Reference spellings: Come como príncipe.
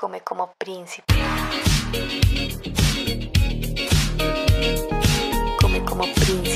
Come como príncipe. Come como príncipe.